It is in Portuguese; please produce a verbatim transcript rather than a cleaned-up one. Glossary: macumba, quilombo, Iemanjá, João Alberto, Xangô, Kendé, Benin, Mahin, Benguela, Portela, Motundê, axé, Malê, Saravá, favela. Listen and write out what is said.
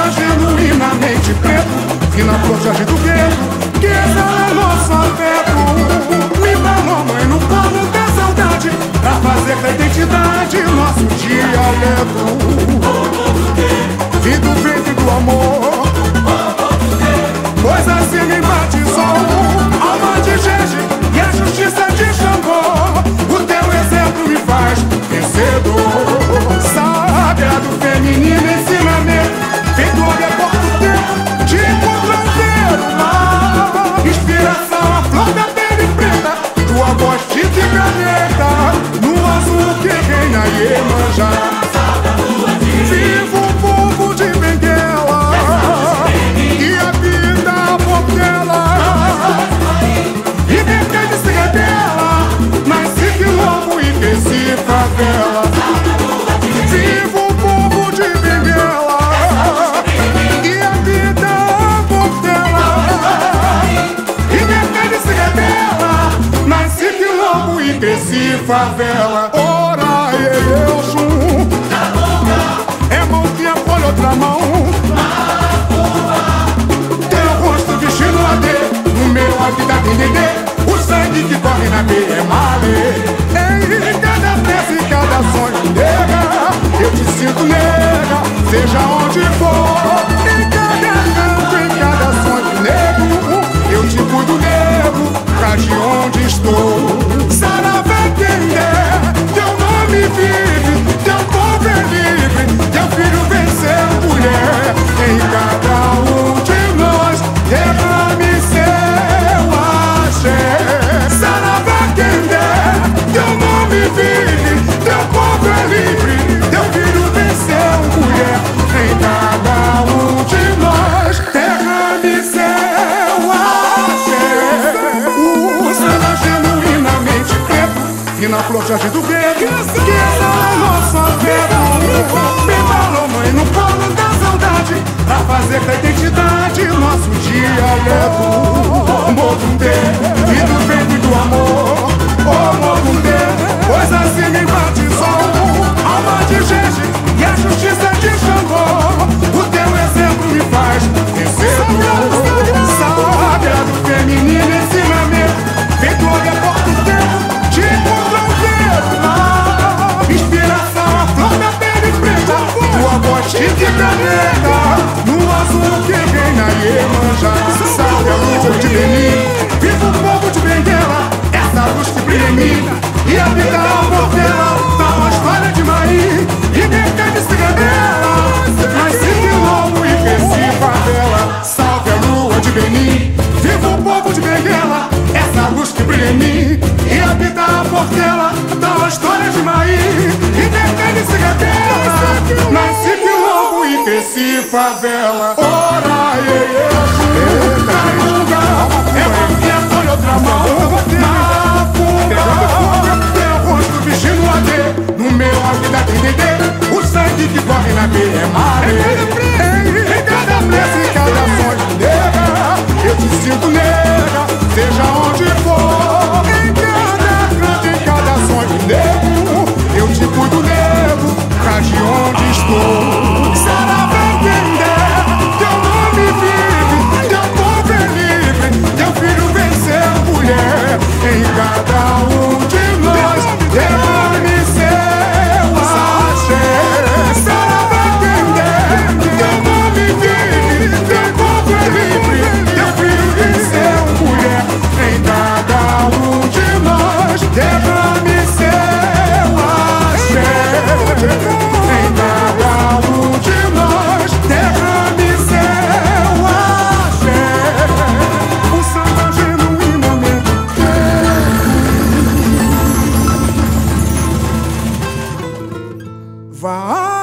tá vendo linamente preto, e na protege do vento, que exala nosso afeto. Me dá mamãe no pano da saudade, pra fazer da identidade nosso dialeto. E do vento e do amor, pois assim me batizou alma de Jeje e a justiça de Xangô. O teu exemplo me faz vencedor, sagrado feminino ensinamento, feito a deporte do tempo, te encontro inteiro. Inspiração a flor da pele preta, tua voz de caneta, no azul que reina Iemanjá. Vivo o povo de Benguela e habita a Portela. E favela, vivo o povo de Benguela e a vida a Portela. E detalhe se revela, nasci quilombo e cresci favela. Ora eu chum, é mão que acolhe outra mão. Teu rosto vestido a D, no meu a vida tem D D. O sangue que corre na B é malê. Em cada peça e cada sonho, nega, eu te sinto, nega, seja onde for. Em cada canto, em cada sonho, nego, eu te cuido, nego, pra de onde estou. Saravá entender, teu nome vive, teu povo é livre, teu filho venceu, mulher. Em cada um de nós, derrame seu axé. Saravá entender, teu nome vive, teu povo é livre, teu filho venceu, mulher. Em cada um de nós, derrame seu axé. O sangue é genuinamente preto, e na florjade do vento, que exala nosso afeto. Me balou, mãe, no colo da saudade, pra fazer da identidade nosso dialeto. Motundê, e do vento e do amor. Oh, Motundê, pois assim me batizou alma de Jeje e a justiça de Xangô. O teu exemplo me faz vencedor, sagrado feminino ensinamento, feito a deporte do tempo, te encontro inteiro. Inspiração a flor da pele preta, tua voz de caneta, no azul que reina Iemanjá. Sagrado povo de Benin, vivo o povo de Benguela, essa luz que brilha em mim e habita a Portela. Tá uma história de Mahin e mercado de cigadela, mas se quilombo e cresci favela. Salve a lua de Benin, viva o povo de Benguela, essa luz que brilha em mim e habita a Portela. Tá uma história de Mahin e mercado de cigadela, mas se quilombo e cresci favela. Ora, eu é mão que acolhe outra mão. Macumba, teu rosto vestido a D, no meu a vida tem D D. O sangue que corre na B é maré. Em cada presa e cada sonho, nega, eu te sinto, nega, seja onde for. Em cada canto e cada sonho, nego, eu te cuido, nego, pra de onde estou. Será pra entender, teu nome vive, teu povo é livre, teu filho venceu, mulher. Em cada um de nós, derrame seu axé. Saravá Kendé, teu nome vive, teu povo é livre, teu filho venceu, mulher. Em cada um de nós, derrame seu axé. Em cada um de nós, derrame seu axé. O samba genuinamente preto vai.